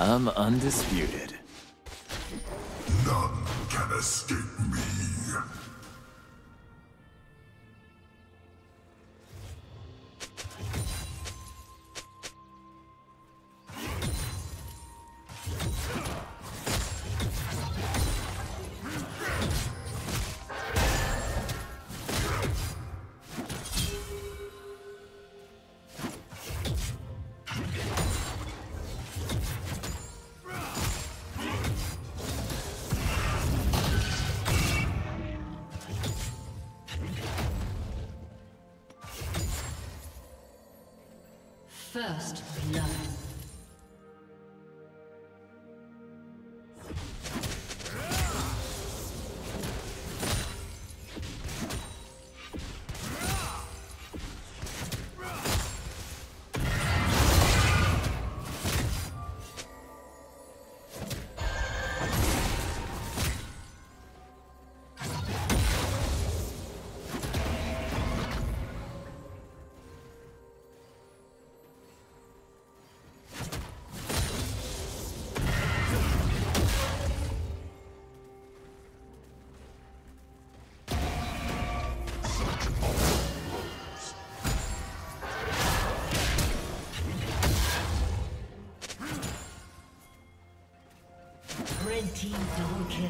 I'm undisputed. None can escape me. First love. Team double kill.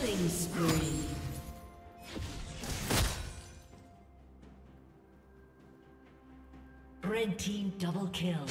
Killing spree. Red team double kill.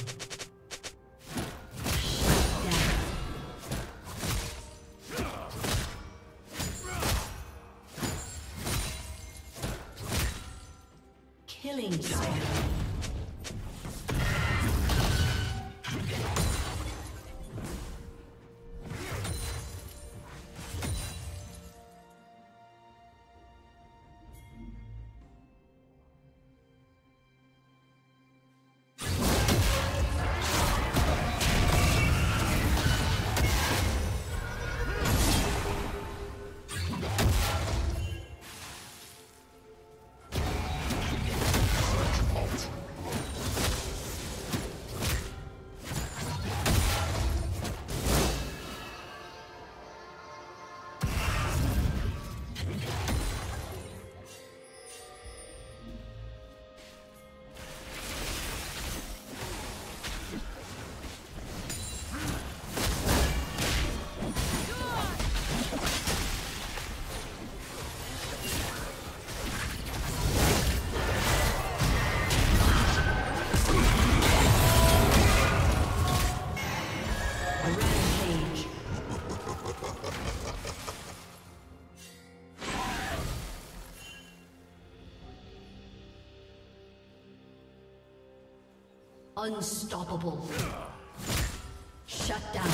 Unstoppable. Shut down.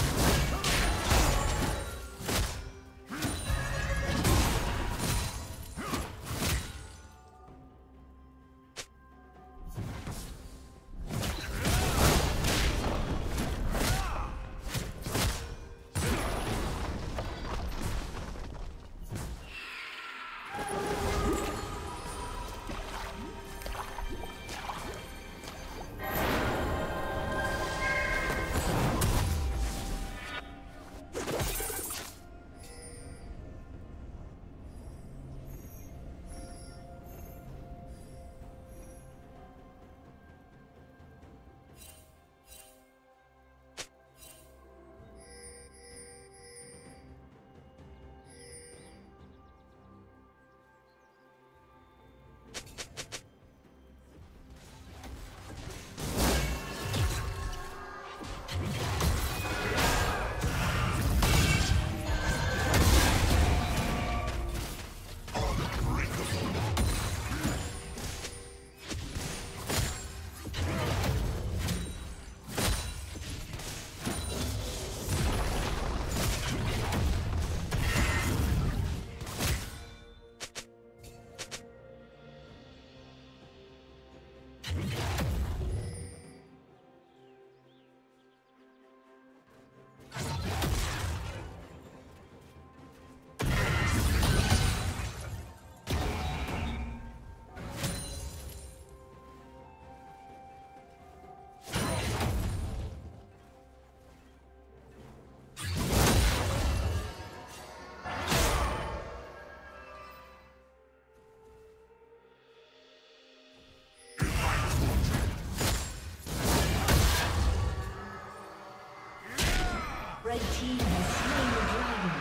Red team has slain the dragon.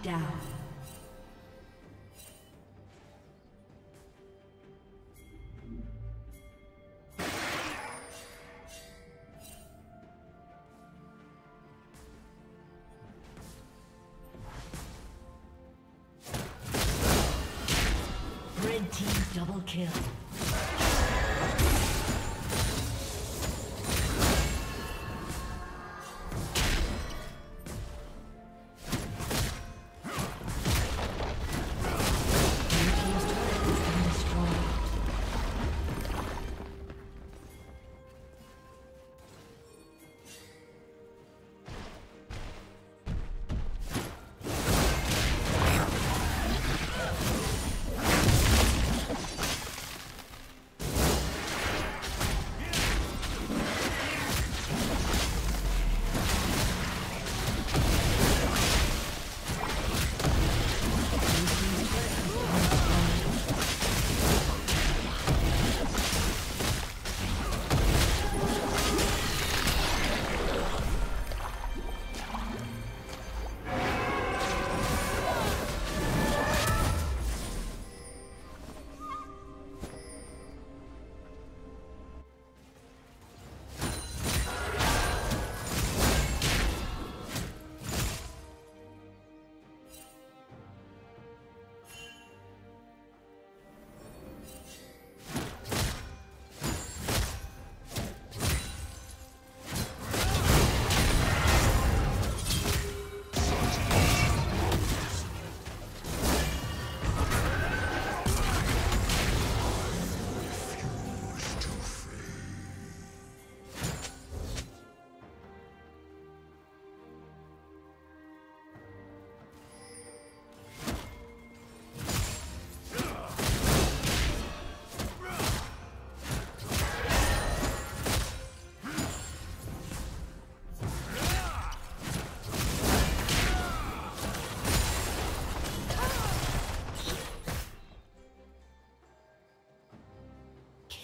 Down. Red team double kill.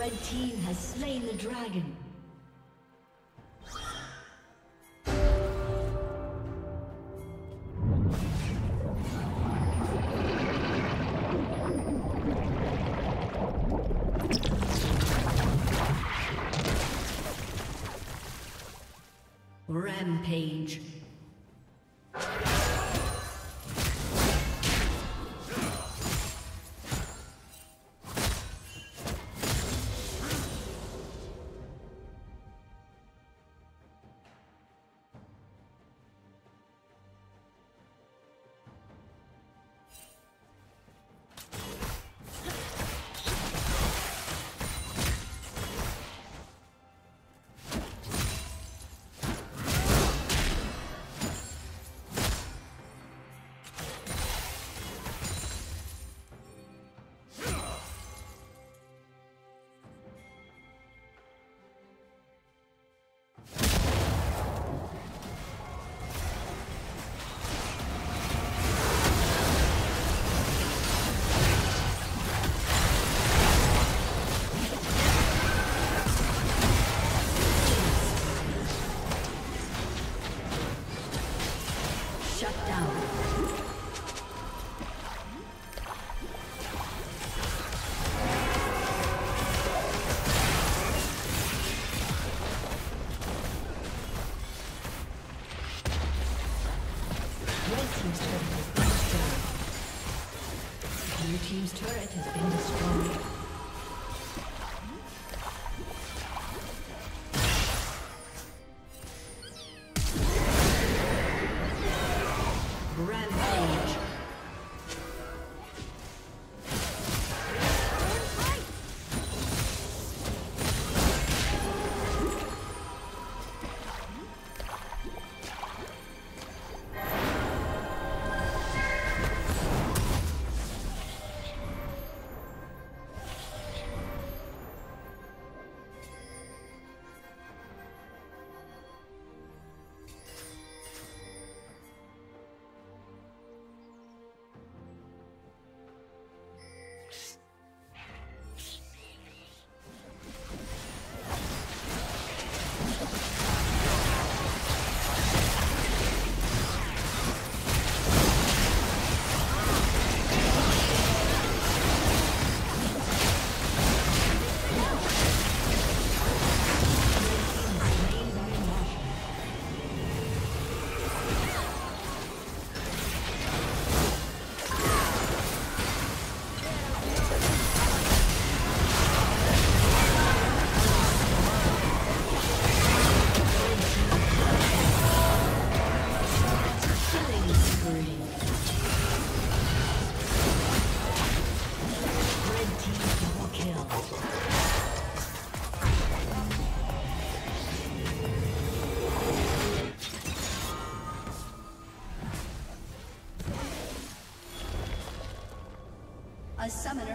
The team has slain the dragon. Rampage. A summoner